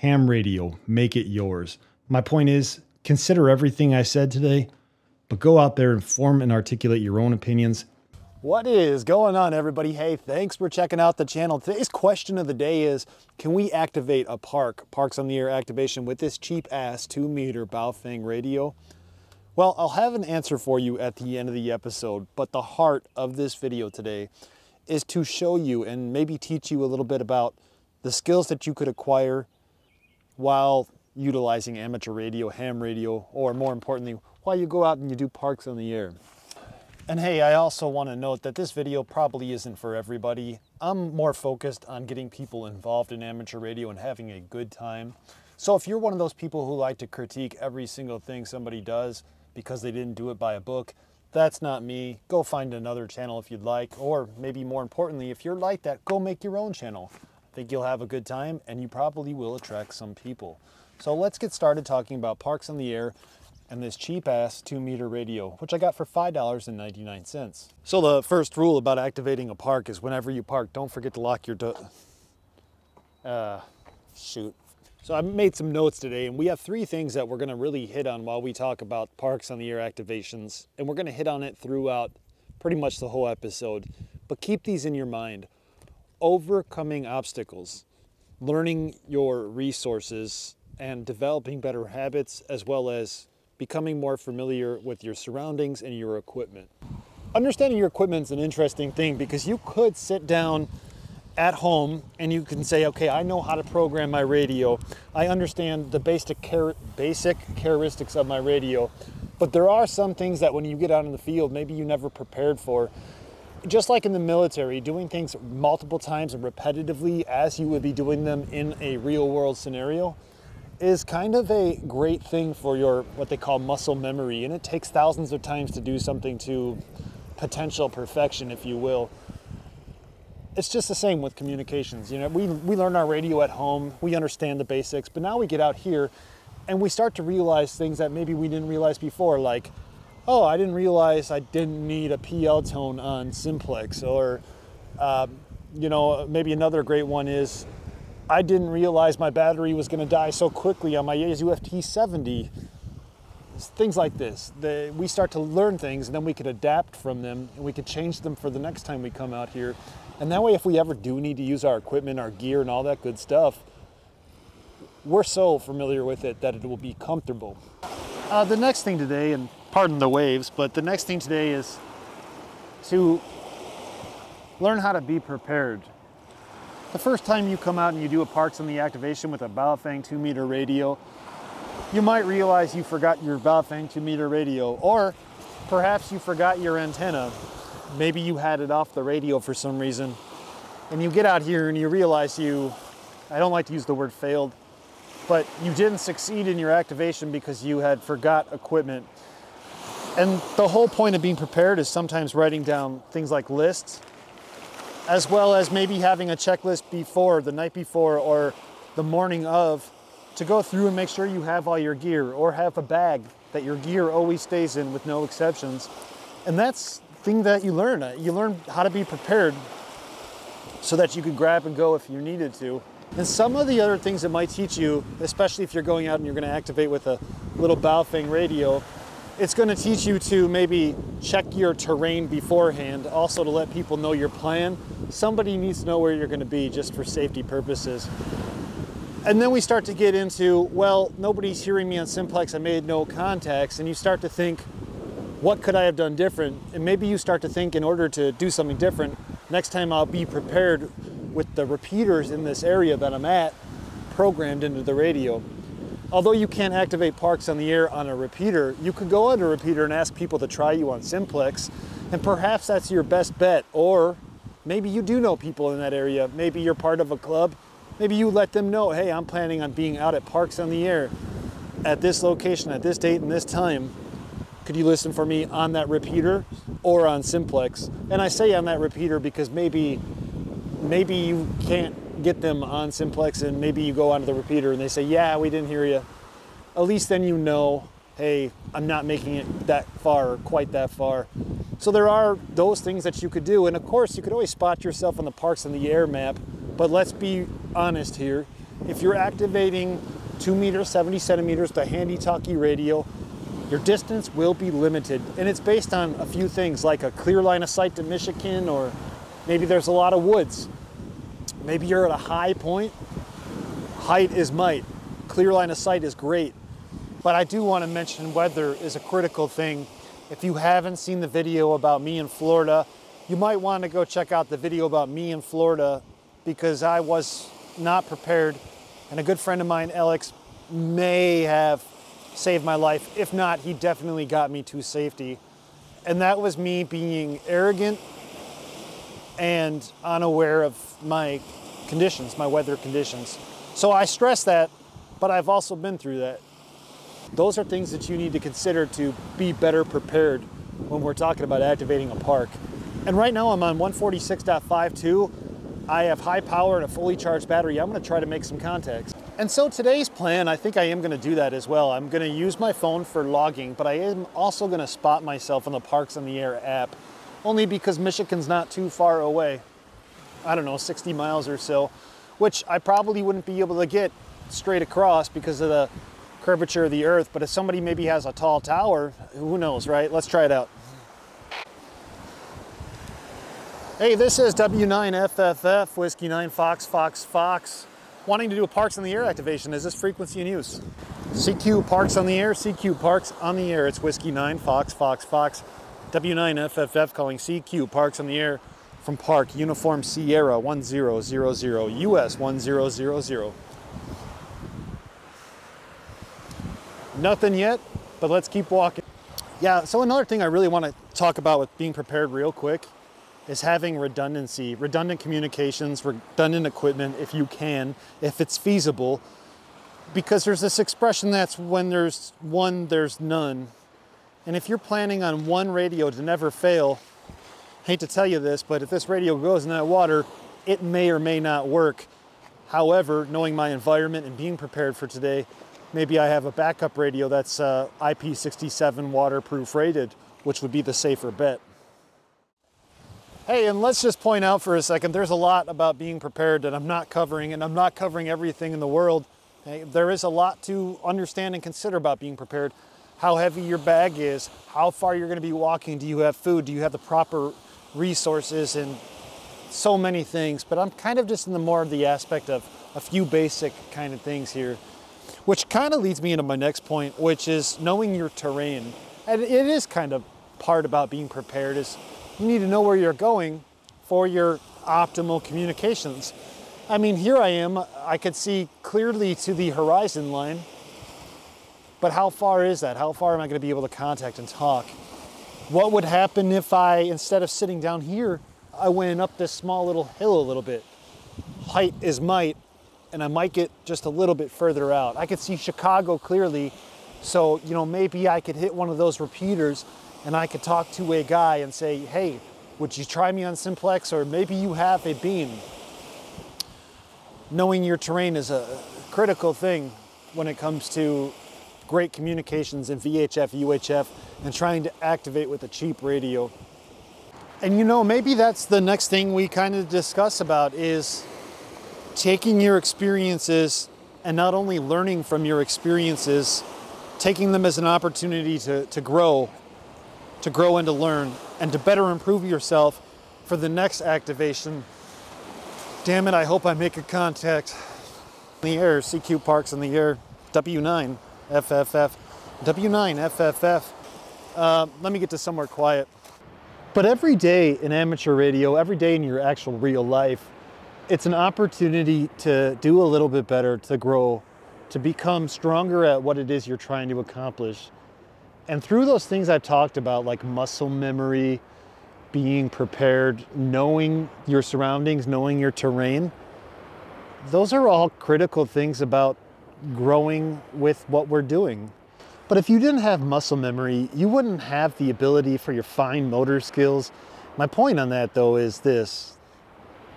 ham radio, make it yours. My point is, consider everything I said today, but go out there and form and articulate your own opinions. What is going on, everybody? Hey, thanks for checking out the channel. Today's question of the day is, can we activate a Parks on the Air activation with this cheap ass 2 meter Baofeng radio? Well, I'll have an answer for you at the end of the episode, but the heart of this video today is to show you and maybe teach you a little bit about the skills that you could acquire while utilizing amateur radio, ham radio, or more importantly, while you go out and you do Parks on the Air. And hey, I also want to note that this video probably isn't for everybody. I'm more focused on getting people involved in amateur radio and having a good time. So if you're one of those people who like to critique every single thing somebody does because they didn't do it by a book, that's not me. Go find another channel if you'd like, or maybe more importantly, if you're like that, go make your own channel. I think you'll have a good time and you probably will attract some people. So let's get started talking about Parks on the Air and this cheap ass 2 meter radio, which I got for $5.99. So the first rule about activating a park is whenever you park, don't forget to lock your door. Shoot. So I made some notes today, and we have three things that we're gonna really hit on while we talk about Parks on the Air activations. And we're gonna hit on it throughout pretty much the whole episode, but keep these in your mind. Overcoming obstacles, learning your resources and developing better habits, as well as becoming more familiar with your surroundings and your equipment. Understanding your equipment is an interesting thing, because you could sit down at home and you can say, okay, I know how to program my radio. I understand the basic characteristics of my radio, but there are some things that when you get out in the field, maybe you never prepared for. Just like in the military, doing things multiple times and repetitively as you would be doing them in a real world scenario is kind of a great thing for your, what they call, muscle memory. And it takes thousands of times to do something to potential perfection, if you will. It's just the same with communications. You know, we learn our radio at home, we understand the basics, but now we get out here and we start to realize things that maybe we didn't realize before, like, oh, I didn't realize I didn't need a PL tone on simplex, or, you know, maybe another great one is, I didn't realize my battery was gonna die so quickly on my Yaesu FT70. Things like this. We start to learn things, and then we could adapt from them, and we could change them for the next time we come out here. And that way, if we ever do need to use our equipment, our gear, and all that good stuff, we're so familiar with it that it will be comfortable. The next thing today, and pardon the waves, but the next thing today is to learn how to be prepared. The first time you come out and you do a Parks on the activation with a Baofeng 2 meter radio, you might realize you forgot your Baofeng 2 meter radio, or perhaps you forgot your antenna. Maybe you had it off the radio for some reason, and you get out here and you realize you, I don't like to use the word failed, but you didn't succeed in your activation because you had forgot equipment. And the whole point of being prepared is sometimes writing down things like lists, as well as maybe having a checklist before, the night before or the morning of, to go through and make sure you have all your gear, or have a bag that your gear always stays in with no exceptions. And that's the thing that you learn. You learn how to be prepared so that you can grab and go if you needed to. And some of the other things it might teach you, especially if you're going out and you're gonna activate with a little Baofeng radio, it's gonna teach you to maybe check your terrain beforehand, also to let people know your plan. Somebody needs to know where you're gonna be just for safety purposes. And then we start to get into, well, nobody's hearing me on simplex, I made no contacts, and you start to think, what could I have done different? And maybe you start to think, in order to do something different, next time I'll be prepared with the repeaters in this area that I'm at programmed into the radio. Although you can't activate Parks on the Air on a repeater, you could go on a repeater and ask people to try you on simplex, and perhaps that's your best bet. Or maybe you do know people in that area. Maybe you're part of a club. Maybe you let them know, hey, I'm planning on being out at Parks on the Air at this location, at this date and this time. Could you listen for me on that repeater or on simplex? And I say on that repeater because maybe you can't get them on simplex, and maybe you go onto the repeater and they say, yeah, we didn't hear you. At least then you know, hey, I'm not making it that far, or quite that far. So there are those things that you could do. And of course, you could always spot yourself on the Parks on the Air map, but let's be honest here. If you're activating 2 meters, 70 centimeters, the handy-talkie radio, your distance will be limited. And it's based on a few things like a clear line of sight to Michigan, or maybe there's a lot of woods. Maybe you're at a high point. Height is might. Clear line of sight is great. But I do want to mention weather is a critical thing. If you haven't seen the video about me in Florida, you might want to go check out the video about me in Florida, because I was not prepared. And a good friend of mine, Alex, may have saved my life. If not, he definitely got me to safety. And that was me being arrogant and unaware of my conditions, my weather conditions. So I stress that, but I've also been through that. Those are things that you need to consider to be better prepared when we're talking about activating a park. And right now I'm on 146.52. I have high power and a fully charged battery. I'm gonna try to make some contacts. And so today's plan, I think I am gonna do that as well. I'm gonna use my phone for logging, but I am also gonna spot myself on the Parks on the Air app, only because Michigan's not too far away. I don't know, 60 miles or so, which I probably wouldn't be able to get straight across because of the curvature of the earth. But if somebody maybe has a tall tower, who knows, right? Let's try it out. Hey, this is W9FFF, Whiskey 9 Fox, Fox, Fox, wanting to do a Parks on the Air activation. Is this frequency in use? CQ Parks on the Air, CQ Parks on the Air. It's Whiskey 9 Fox, Fox, Fox, W9FFF calling CQ Parks on the Air from Park Uniform Sierra 1000, US 1000. Nothing yet, but let's keep walking. Yeah, so another thing I really want to talk about with being prepared real quick is having redundancy, redundant communications, redundant equipment if you can, if it's feasible. Because there's this expression that's when there's one, there's none. And if you're planning on one radio to never fail, hate to tell you this, but if this radio goes in that water, it may or may not work. However, knowing my environment and being prepared for today, maybe I have a backup radio that's IP67 waterproof rated, which would be the safer bet. Hey, and let's just point out for a second, there's a lot about being prepared that I'm not covering, and I'm not covering everything in the world. Hey, there is a lot to understand and consider about being prepared. How heavy your bag is, how far you're gonna be walking, do you have food, do you have the proper resources, and so many things. But I'm kind of just in the more of the aspect of a few basic kind of things here, which kind of leads me into my next point, which is knowing your terrain. And it is kind of part about being prepared is, you need to know where you're going for your optimal communications. I mean, here I am, I could see clearly to the horizon line, but how far is that? How far am I gonna be able to contact and talk? What would happen if I, instead of sitting down here, I went up this small little hill a little bit? Height is might, and I might get just a little bit further out. I could see Chicago clearly, so you know, maybe I could hit one of those repeaters and I could talk to a guy and say, hey, would you try me on simplex? Or maybe you have a beam. Knowing your terrain is a critical thing when it comes to great communications in VHF, UHF, and trying to activate with a cheap radio. And you know, maybe that's the next thing we kind of discuss about is taking your experiences and not only learning from your experiences, taking them as an opportunity to grow and to learn and to better improve yourself for the next activation. Damn it, I hope I make a contact. In the air, CQ Parks in the air, W9FFF, W9FFF. Let me get to somewhere quiet. But every day in amateur radio, every day in your actual real life, it's an opportunity to do a little bit better, to grow, to become stronger at what it is you're trying to accomplish. And through those things I've talked about, like muscle memory, being prepared, knowing your surroundings, knowing your terrain, those are all critical things about growing with what we're doing. But if you didn't have muscle memory, you wouldn't have the ability for your fine motor skills. My point on that though is this: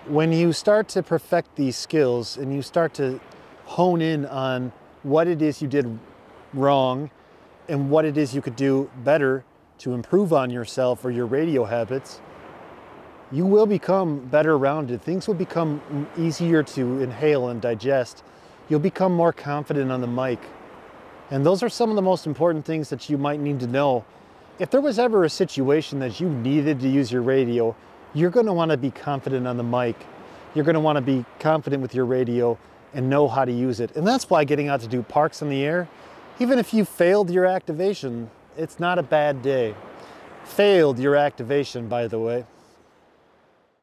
when you start to perfect these skills and you start to hone in on what it is you did wrong and what it is you could do better to improve on yourself or your radio habits, you will become better rounded. Things will become easier to inhale and digest. you'll become more confident on the mic. And those are some of the most important things that you might need to know. If there was ever a situation that you needed to use your radio, you're going to want to be confident on the mic. You're going to want to be confident with your radio and know how to use it. And that's why getting out to do Parks on the Air, even if you failed your activation, it's not a bad day. Failed your activation, by the way.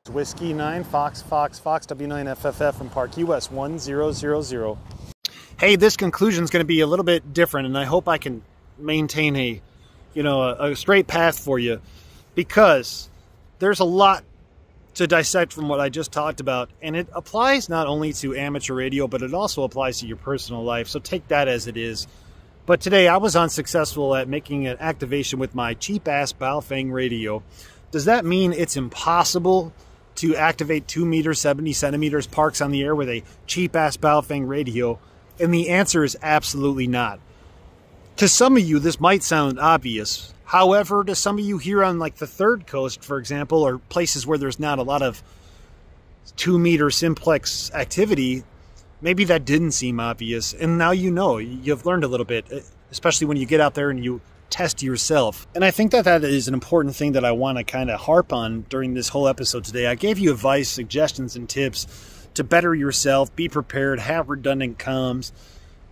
Whiskey 9, Fox, Fox, Fox, W9FFF from Park US 1000. Hey, this conclusion is going to be a little bit different, and I hope I can maintain a, you know, a straight path for you, because there's a lot to dissect from what I just talked about, and it applies not only to amateur radio, but it also applies to your personal life, so take that as it is. But today I was unsuccessful at making an activation with my cheap-ass Baofeng radio. Does that mean it's impossible to activate 2 meters, 70 centimeters Parks on the Air with a cheap-ass Baofeng radio? And the answer is absolutely not. To some of you, this might sound obvious. However, to some of you here on like the Third Coast, for example, or places where there's not a lot of 2 meter simplex activity, maybe that didn't seem obvious. And now you know, you've learned a little bit, especially when you get out there and you test yourself. And I think that that is an important thing that I want to kind of harp on during this whole episode today. I gave you advice, suggestions, and tips to better yourself, be prepared, have redundant comms,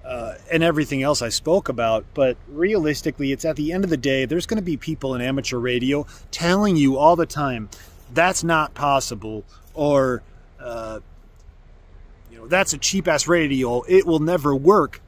and everything else I spoke about. But realistically, it's at the end of the day, there's going to be people in amateur radio telling you all the time, that's not possible, or you know, that's a cheap-ass radio, it will never work.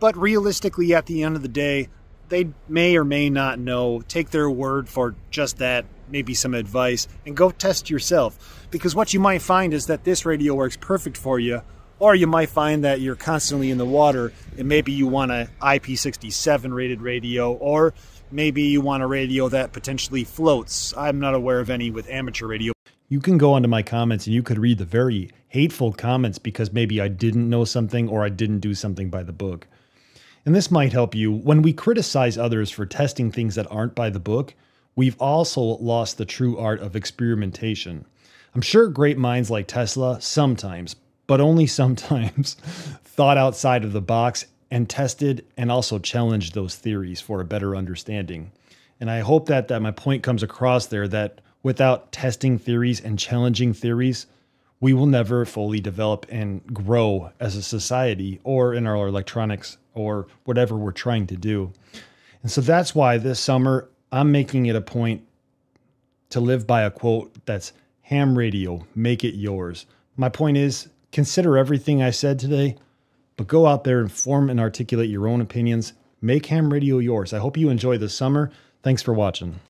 But realistically, at the end of the day, they may or may not know. Take their word for just that, maybe some advice, and go test yourself. Because what you might find is that this radio works perfect for you, or you might find that you're constantly in the water and maybe you want an IP67 rated radio, or maybe you want a radio that potentially floats. I'm not aware of any with amateur radio. You can go onto my comments and you could read the very hateful comments because maybe I didn't know something or I didn't do something by the book. And this might help you. When we criticize others for testing things that aren't by the book, we've also lost the true art of experimentation. I'm sure great minds like Tesla sometimes, but only sometimes, thought outside of the box and tested and also challenged those theories for a better understanding. And I hope that, my point comes across there, that without testing theories and challenging theories, we will never fully develop and grow as a society or in our electronics or whatever we're trying to do. And so that's why this summer I'm making it a point to live by a quote that's ham radio, make it yours. My point is, consider everything I said today, but go out there and form and articulate your own opinions. Make ham radio yours. I hope you enjoy this summer. Thanks for watching.